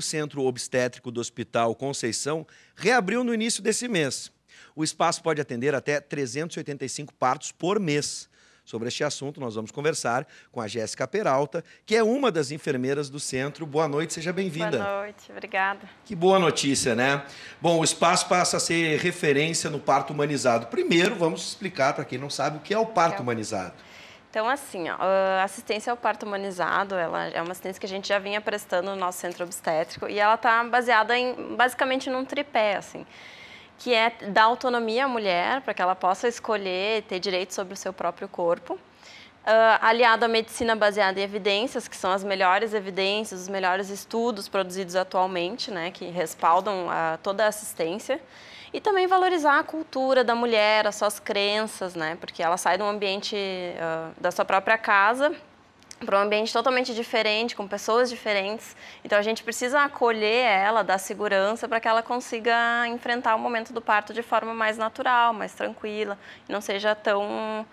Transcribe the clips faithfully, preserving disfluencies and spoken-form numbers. antigo Centro Obstétrico do Hospital Conceição reabriu no início desse mês. O espaço pode atender até trezentos e oitenta e cinco partos por mês. Sobre este assunto, nós vamos conversar com a Jéssica Peralta, que é uma das enfermeiras do centro. Boa noite, seja bem-vinda. Boa noite, obrigada. Que boa notícia, né? Bom, o espaço passa a ser referência no parto humanizado. Primeiro, vamos explicar para quem não sabe o que é o parto é. humanizado. Então, assim, ó, a assistência ao parto humanizado, ela é uma assistência que a gente já vinha prestando no nosso centro obstétrico e ela está baseada em, basicamente, num tripé, assim, que é dar autonomia à mulher, para que ela possa escolher, ter direito sobre o seu próprio corpo, uh, aliado à medicina baseada em evidências, que são as melhores evidências, os melhores estudos produzidos atualmente, né, que respaldam uh, toda a assistência, e também valorizar a cultura da mulher, as suas crenças, né, porque ela sai de um ambiente uh, da sua própria casa para um ambiente totalmente diferente, com pessoas diferentes. Então, a gente precisa acolher ela, dar segurança para que ela consiga enfrentar o momento do parto de forma mais natural, mais tranquila, e não seja tão...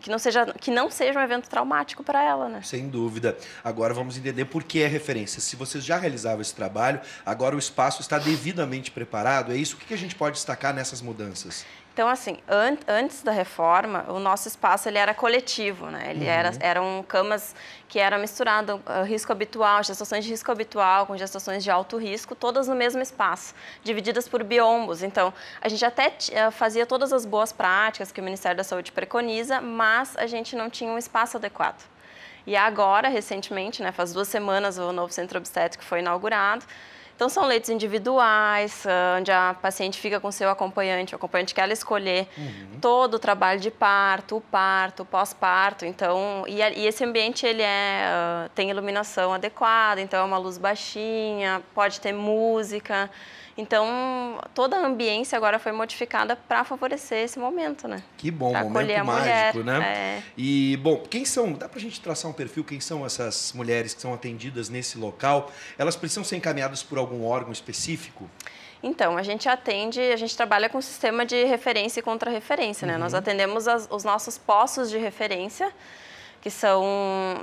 Que não, seja, que não seja um evento traumático para ela, né? Sem dúvida. Agora vamos entender por que é referência. Se vocês já realizavam esse trabalho, agora o espaço está devidamente preparado, é isso? O que a gente pode destacar nessas mudanças? Então, assim, an antes da reforma, o nosso espaço ele era coletivo, né? Ele uhum. era, eram camas que eram misturadas, risco habitual, gestações de risco habitual, com gestações de alto risco, todas no mesmo espaço, divididas por biombos. Então, a gente até fazia todas as boas práticas que o Ministério da Saúde preconiza, mas a gente não tinha um espaço adequado. E agora, recentemente, né, faz duas semanas, o novo centro obstétrico foi inaugurado. Então, são leitos individuais, onde a paciente fica com seu acompanhante, o acompanhante que ela escolher, uhum. todo o trabalho de parto, o parto, o pós-parto. Então, e, e esse ambiente ele é, tem iluminação adequada, então é uma luz baixinha, pode ter música. Então, toda a ambiência agora foi modificada para favorecer esse momento, né? Que bom, pra momento mágico, mulher, né? É. E, bom, quem são, dá para a gente traçar um perfil, quem são essas mulheres que são atendidas nesse local? Elas precisam ser encaminhadas por algum órgão específico? Então, a gente atende, a gente trabalha com o sistema de referência e contra-referência, né? Uhum. Nós atendemos as, os nossos postos de referência, que são,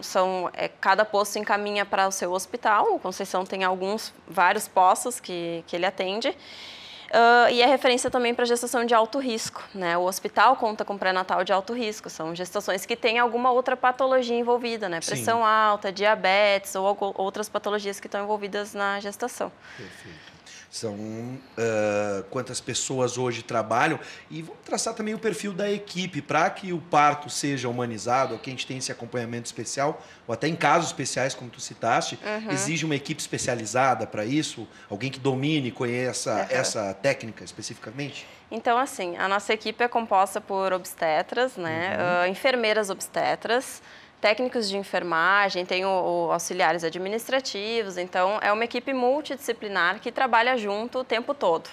são é, cada posto encaminha para o seu hospital. O Conceição tem alguns, vários postos que, que ele atende. Uh, e é referência também para gestação de alto risco, né? O hospital conta com pré-natal de alto risco, são gestações que têm alguma outra patologia envolvida, né? Pressão Sim. alta, diabetes ou, ou outras patologias que estão envolvidas na gestação. Perfeito. São uh, quantas pessoas hoje trabalham. E vamos traçar também o perfil da equipe, para que o parto seja humanizado, ou que a gente tenha esse acompanhamento especial, ou até em casos especiais, como tu citaste, uhum. exige uma equipe especializada para isso? Alguém que domine e conheça uhum. essa técnica especificamente? Então, assim, a nossa equipe é composta por obstetras, né? Uhum. Uh, enfermeiras obstetras, técnicos de enfermagem, tem o, o auxiliares administrativos. Então, é uma equipe multidisciplinar que trabalha junto o tempo todo,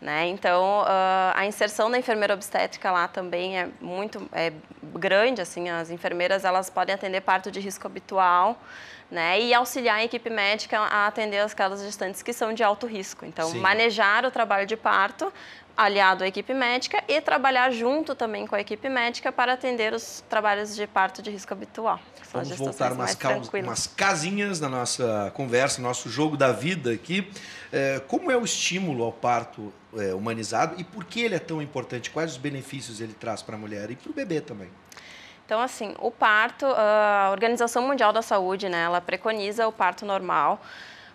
né? Então, uh, a inserção da enfermeira obstétrica lá também é muito é grande, assim, as enfermeiras, elas podem atender parto de risco habitual, né? E auxiliar a equipe médica a atender aquelas gestantes que são de alto risco. Então, Sim. manejar o trabalho de parto aliado à equipe médica e trabalhar junto também com a equipe médica para atender os trabalhos de parto de risco habitual. Vamos voltar umas, caus, umas casinhas na nossa conversa, nosso jogo da vida aqui. É, como é o estímulo ao parto é, humanizado e por que ele é tão importante? Quais os benefícios ele traz para a mulher e para o bebê também? Então, assim, o parto, a Organização Mundial da Saúde, né, ela preconiza o parto normal,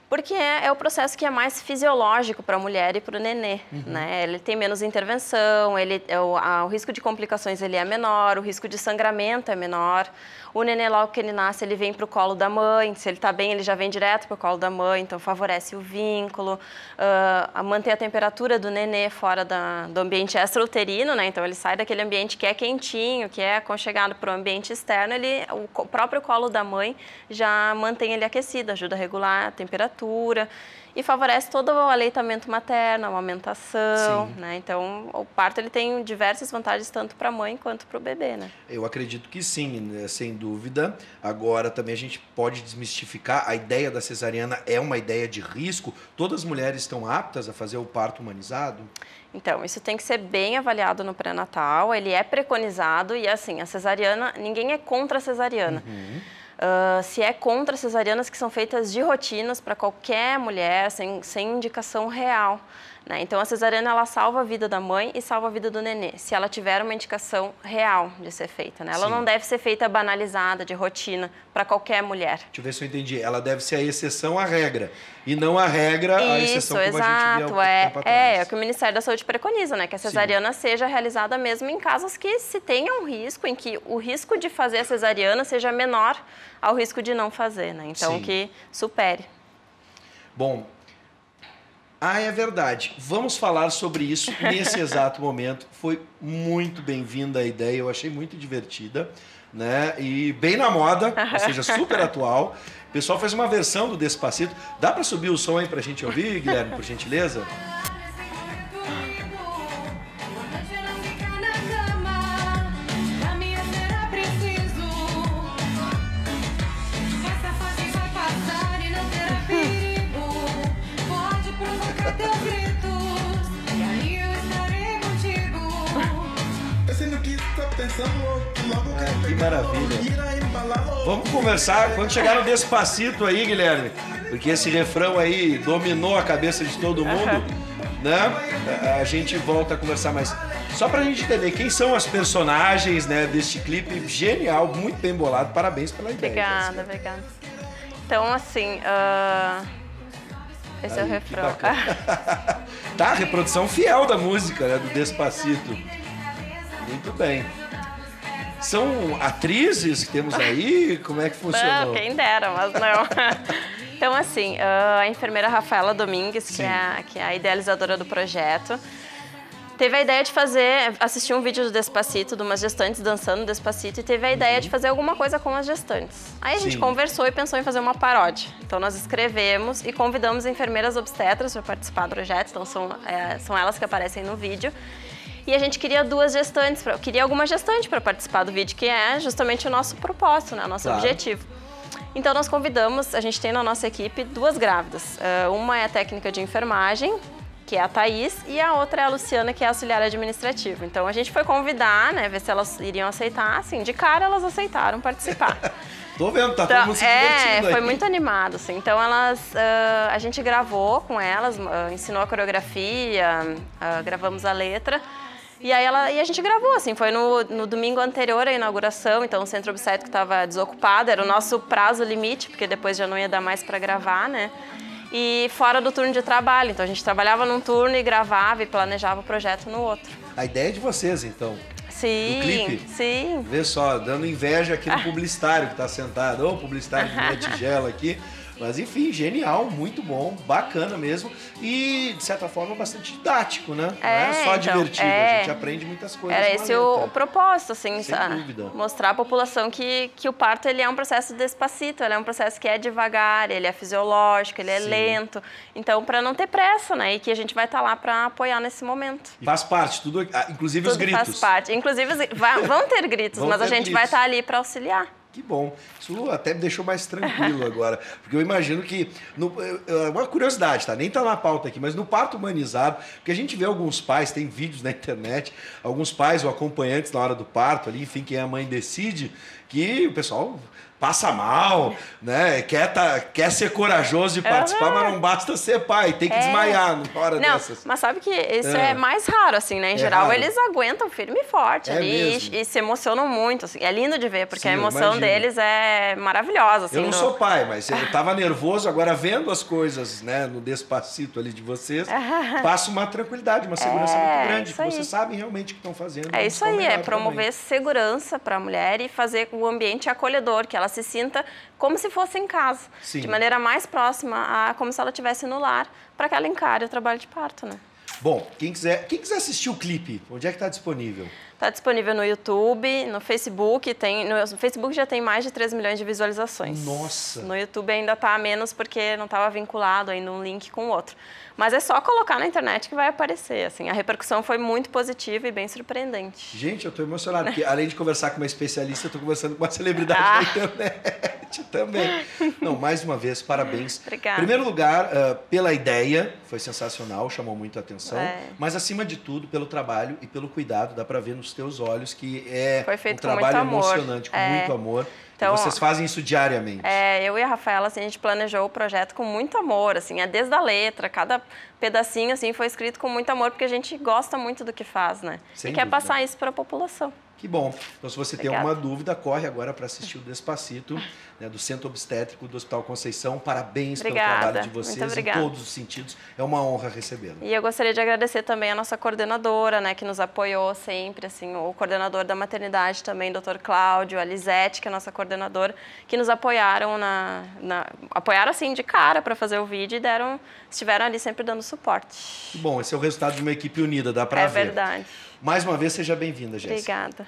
porque é, é o processo que é mais fisiológico para a mulher e para o nenê, uhum. né? Ele tem menos intervenção, ele, o, a, o risco de complicações ele é menor, o risco de sangramento é menor. O nenê, logo que ele nasce, ele vem para o colo da mãe. Se ele está bem, ele já vem direto para o colo da mãe, então favorece o vínculo, uh, manter a temperatura do nenê fora da, do ambiente extrauterino, né? Então, ele sai daquele ambiente que é quentinho, que é aconchegado para o ambiente externo, ele, o, o próprio colo da mãe já mantém ele aquecido, ajuda a regular a temperatura, e favorece todo o aleitamento materno, a amamentação, né? Então, o parto ele tem diversas vantagens, tanto para a mãe quanto para o bebê, né? Eu acredito que sim, né? Sem dúvida. Agora, também a gente pode desmistificar, a ideia da cesariana é uma ideia de risco? Todas as mulheres estão aptas a fazer o parto humanizado? Então, isso tem que ser bem avaliado no pré-natal, ele é preconizado e, assim, a cesariana, ninguém é contra a cesariana. Uhum. Uh, se é contra cesarianas que são feitas de rotinas para qualquer mulher, sem, sem indicação real, né? Então, a cesariana, ela salva a vida da mãe e salva a vida do nenê, se ela tiver uma indicação real de ser feita, né? Ela Sim. não deve ser feita banalizada, de rotina, para qualquer mulher. Deixa eu ver se eu entendi. Ela deve ser a exceção à regra, e não a regra à exceção, como exato, a gente via é, tempo atrás. É, é o que o Ministério da Saúde preconiza, né? Que a cesariana Sim. seja realizada mesmo em casos que se tenha um risco, em que o risco de fazer a cesariana seja menor ao risco de não fazer, né? Então, Sim. que supere. Bom... Ah, é verdade. Vamos falar sobre isso nesse exato momento. Foi muito bem-vinda a ideia, eu achei muito divertida, né? E bem na moda, ou seja, super atual. O pessoal fez uma versão do Despacito. Dá para subir o som aí pra gente ouvir, Guilherme, por gentileza? Ah, que maravilha. Vamos conversar quando chegar no Despacito aí, Guilherme, porque esse refrão aí dominou a cabeça de todo mundo, uhum. né? A gente volta a conversar mais. Só pra gente entender quem são as personagens, né, deste clipe genial, muito bem bolado. Parabéns pela ideia. Obrigada, obrigada. Então, assim... Uh... Esse aí, é o refrão. Tá, reprodução fiel da música, né, do Despacito. Muito bem. São atrizes que temos aí? Como é que funcionou? Não, quem dera, mas não. Então, assim, a enfermeira Rafaela Domingues, que é, a, que é a idealizadora do projeto, teve a ideia de fazer, assistir um vídeo do Despacito, de umas gestantes dançando Despacito, e teve a ideia uhum. de fazer alguma coisa com as gestantes. Aí a Sim. gente conversou e pensou em fazer uma paródia. Então nós escrevemos e convidamos enfermeiras obstetras para participar do projeto, então são, é, são elas que aparecem no vídeo. E a gente queria duas gestantes, pra, queria alguma gestante para participar do vídeo, que é justamente o nosso propósito, né, o nosso claro. objetivo. Então nós convidamos, a gente tem na nossa equipe duas grávidas. Uh, uma é a técnica de enfermagem, que é a Thaís, e a outra é a Luciana, que é a auxiliar administrativa. Então, a gente foi convidar, né, ver se elas iriam aceitar. Assim, de cara, elas aceitaram participar. Tô vendo, tá então, todo mundo se divertindo. É, foi aí. Muito animado, assim. Então, elas, uh, a gente gravou com elas, uh, ensinou a coreografia, uh, gravamos a letra. E aí, ela, e a gente gravou, assim, foi no, no domingo anterior à inauguração, então o Centro Obstétrico estava desocupado, era o nosso prazo limite, porque depois já não ia dar mais para gravar, né? E fora do turno de trabalho, então a gente trabalhava num turno e gravava e planejava o projeto no outro. A ideia é de vocês, então? Sim, do clipe. Sim. Vê só, dando inveja aqui no publicitário que está sentado, ou publicitário de minha tigela aqui. Mas enfim, genial, muito bom, bacana mesmo e, de certa forma, bastante didático, né? É, não é só então, divertido, é... a gente aprende muitas coisas. Era esse o, o propósito, assim, mostrar à população que, que o parto ele é um processo despacito, ele é um processo que é devagar, ele é fisiológico, ele é Sim. lento. Então, para não ter pressa, né? E que a gente vai estar tá lá para apoiar nesse momento. E faz parte, tudo, inclusive tudo os gritos. Faz parte, inclusive vão ter gritos, vão mas ter a gente gritos. vai estar tá ali para auxiliar. Que bom. Isso até me deixou mais tranquilo agora. Porque eu imagino que... No, uma curiosidade, tá? Nem tá na pauta aqui, mas no parto humanizado, porque a gente vê alguns pais, tem vídeos na internet, alguns pais ou acompanhantes na hora do parto, ali, enfim, quem é a mãe decide, que o pessoal passa mal, né? Quer, tá, quer ser corajoso de participar, uhum. mas não basta ser pai, tem que é. desmaiar na hora não, dessas. Mas sabe que isso é, é mais raro, assim, né? Em é geral, raro. eles aguentam firme e forte é ali e, e se emocionam muito, assim. É lindo de ver, porque Sim, a emoção deles é maravilhosa, assim. Eu não do... sou pai, mas eu tava nervoso, agora vendo as coisas, né, no Despacito ali de vocês, passa uma tranquilidade, uma segurança é, muito grande, que vocês sabem realmente o que estão fazendo. É isso aí, é promover também. segurança para a mulher e fazer o ambiente acolhedor, que ela Ela se sinta como se fosse em casa, Sim. de maneira mais próxima, a como se ela estivesse no lar, para que ela encare o trabalho de parto, né? Bom, quem quiser, quem quiser assistir o clipe, onde é que está disponível? Está disponível no YouTube, no Facebook, tem, no Facebook já tem mais de três milhões de visualizações. Nossa! No YouTube ainda está menos, porque não estava vinculado ainda um link com o outro. Mas é só colocar na internet que vai aparecer, assim. A repercussão foi muito positiva e bem surpreendente. Gente, eu estou emocionado, porque além de conversar com uma especialista, eu estou conversando com uma celebridade ah. da internet também. Não, mais uma vez, parabéns. Obrigada. Em primeiro lugar, uh, pela ideia, foi sensacional, chamou muito a atenção. É. Mas, acima de tudo, pelo trabalho e pelo cuidado, dá para ver nos teus olhos que é um trabalho emocionante, com muito amor. Então, vocês fazem isso diariamente? É, eu e a Rafaela, assim, a gente planejou o projeto com muito amor, assim, é desde a letra, cada pedacinho, assim, foi escrito com muito amor, porque a gente gosta muito do que faz, né? Sem e dúvida. Quer passar isso para a população. Que bom. Então, se você Obrigada. Tem alguma dúvida, corre agora para assistir o Despacito, né, do Centro Obstétrico do Hospital Conceição. Parabéns obrigada. Pelo trabalho de vocês, em todos os sentidos. É uma honra recebê-lo. E eu gostaria de agradecer também a nossa coordenadora, né, que nos apoiou sempre, assim, o coordenador da maternidade também, doutor Cláudio, a Lizete, que é a nossa coordenadora, que nos apoiaram, na, na apoiaram assim, de cara para fazer o vídeo e deram, estiveram ali sempre dando suporte. Que bom, esse é o resultado de uma equipe unida, dá para ver. É verdade. Mais uma vez, seja bem-vinda, Jéssica. Obrigada.